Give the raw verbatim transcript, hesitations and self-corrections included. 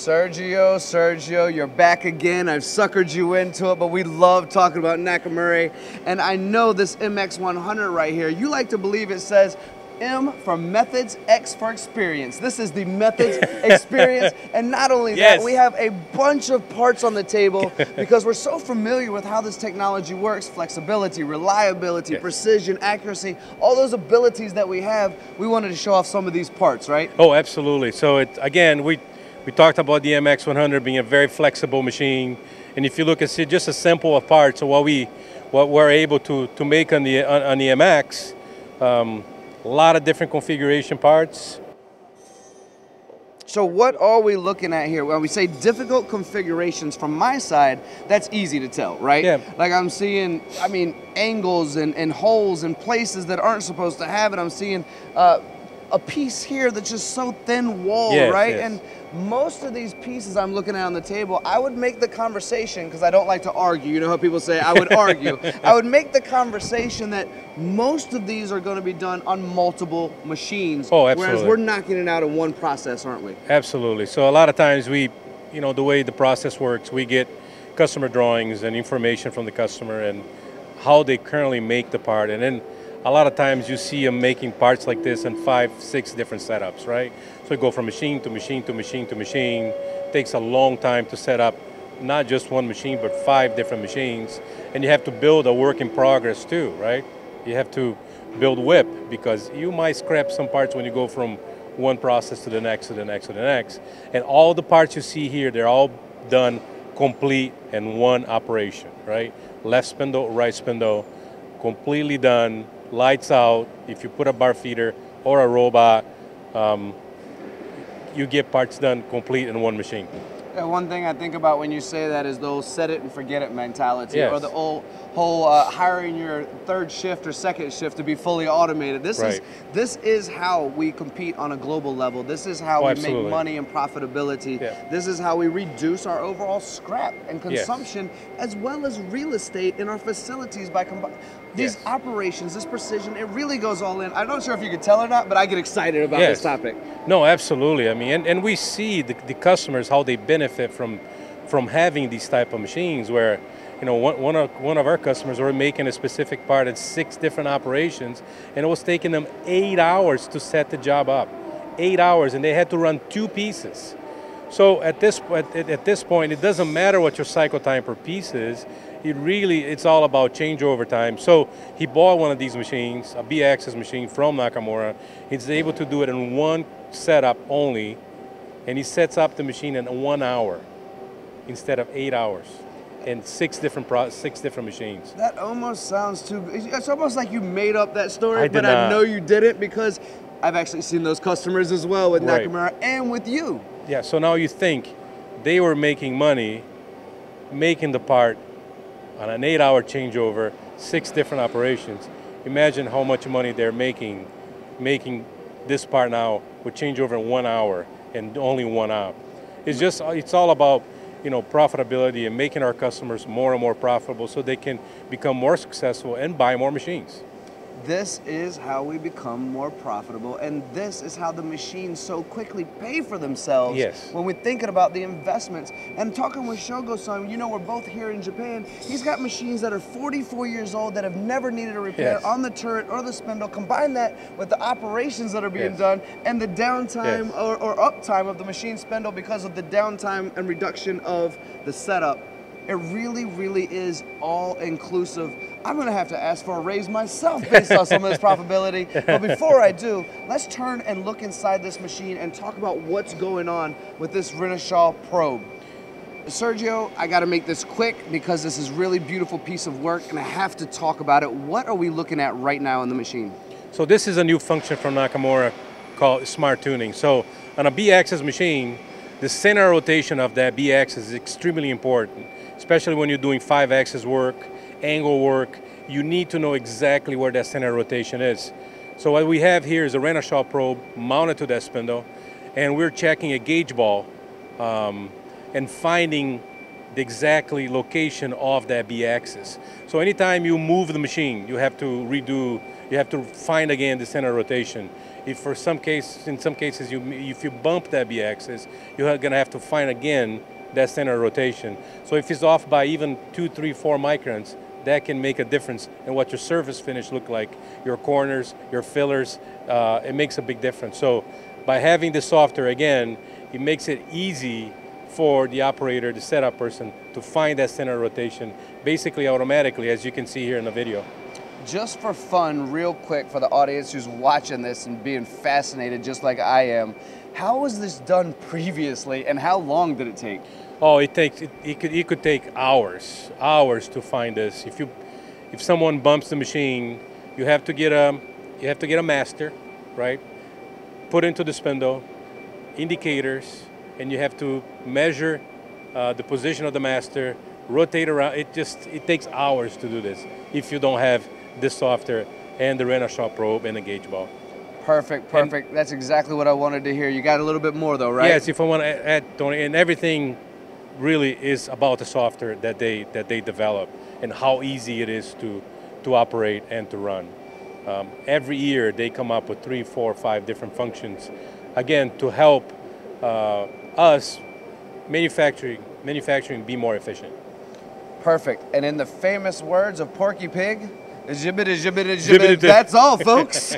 Sergio, Sergio, you're back again. I've suckered you into it, but we love talking about Nakamura. And I know this M X one hundred right here, you like to believe it says M for methods, X for experience. This is the methods experience. And not only yes. that, we have a bunch of parts on the table because we're so familiar with how this technology works. Flexibility, reliability, yes. precision, accuracy, all those abilities that we have. We wanted to show off some of these parts, right? Oh, absolutely. So it, again, we, we talked about the M X one hundred being a very flexible machine. And if you look at just a sample of parts, so what, we, what we're able to, to make on the, on, on the M X, um, a lot of different configuration parts. So what are we looking at here? When we say difficult configurations from my side, that's easy to tell, right? Yeah. Like I'm seeing, I mean, angles and, and holes and places that aren't supposed to have it. I'm seeing uh, a piece here that's just so thin walled, yes, right? Yes. And most of these pieces I'm looking at on the table, I would make the conversation, because I don't like to argue, you know how people say I would argue. I would make the conversation that most of these are going to be done on multiple machines. Oh, absolutely. Whereas we're knocking it out in one process, aren't we? Absolutely. So a lot of times we, you know, the way the process works, we get customer drawings and information from the customer and how they currently make the part. And then a lot of times you see them making parts like this in five, six different setups, right? So you go from machine to machine to machine to machine. It takes a long time to set up not just one machine, but five different machines. And you have to build a work in progress too, right? You have to build WIP because you might scrap some parts when you go from one process to the next, to the next, to the next. And all the parts you see here, they're all done complete in one operation, right? Left spindle, right spindle, completely done. Lights out. If you put a bar feeder or a robot, um, you get parts done complete in one machine. Yeah, one thing I think about when you say that is the old set it and forget it mentality, yes. or the old whole uh, hiring your third shift or second shift to be fully automated. This right. is this is how we compete on a global level. This is how oh, we absolutely. make money and profitability. Yeah. This is how we reduce our overall scrap and consumption, yes. as well as real estate in our facilities by combining. These yes. operations, this precision, it really goes all in. I'm not sure if you could tell or not, but I get excited about yes. this topic. No, absolutely. I mean, and, and we see the, the customers, how they benefit from from having these type of machines where, you know, one, one, of, one of our customers were making a specific part in six different operations, and it was taking them eight hours to set the job up. Eight hours, and they had to run two pieces. So at this, at, at this point, it doesn't matter what your cycle time per piece is. It really, it's all about changeover time. So he bought one of these machines, a B-axis machine from Nakamura. He's able to do it in one setup only, and he sets up the machine in one hour instead of eight hours. And six different pro six different machines. That almost sounds too good. It's almost like you made up that story, I but not. I know you didn't because I've actually seen those customers as well with right. Nakamura and with you. Yeah, so now you think they were making money, making the part, on an eight-hour changeover, six different operations. Imagine how much money they're making, making this part now with changeover in one hour and only one hour. It's just, it's all about, you know, profitability and making our customers more and more profitable so they can become more successful and buy more machines. This is how we become more profitable, and this is how the machines so quickly pay for themselves yes. when we're thinking about the investments. And talking with Shogo-san, you know, we're both here in Japan. He's got machines that are forty-four years old that have never needed a repair yes. on the turret or the spindle. Combine that with the operations that are being yes. done and the downtime yes. or, or uptime of the machine spindle because of the downtime and reduction of the setup. It really, really is all-inclusive. I'm going to have to ask for a raise myself based on some of this profitability. But before I do, let's turn and look inside this machine and talk about what's going on with this Renishaw probe. Sergio, I got to make this quick because this is a really beautiful piece of work and I have to talk about it. What are we looking at right now in the machine? So this is a new function from Nakamura called Smart Tuning. So on a B-axis machine, the center rotation of that B-axis is extremely important. Especially when you're doing five axis work, angle work, you need to know exactly where that center rotation is. So what we have here is a Renishaw probe mounted to that spindle, and we're checking a gauge ball um, and finding the exact location of that B-axis. So anytime you move the machine, you have to redo, you have to find again the center rotation. if for some case, in some cases, you, if you bump that B-axis, you're going to have to find again that center rotation. So if it's off by even two, three, four microns, that can make a difference in what your surface finish look like, your corners, your fillers. Uh, it makes a big difference. So by having the software, again, it makes it easy for the operator, the setup person, to find that center rotation basically automatically, as you can see here in the video. Just for fun, real quick, for the audience who's watching this and being fascinated just like I am, how was this done previously and how long did it take? Oh, it takes, it, it, could, it could take hours, hours to find this. If you, if someone bumps the machine, you have to get a, you have to get a master, right? Put into the spindle, indicators, and you have to measure uh, the position of the master, rotate around. It just, it takes hours to do this if you don't have this software and the Renishaw probe and the gauge ball. Perfect, perfect. And that's exactly what I wanted to hear. You got a little bit more though, right? Yes, if I want to add, Tony, and everything really is about the software that they that they develop and how easy it is to to operate and to run. Um, every year they come up with three, four, five different functions, again to help uh, us manufacturing manufacturing be more efficient. Perfect. And in the famous words of Porky Pig, "Jibbity, jibbity, jibbity." That's all, folks.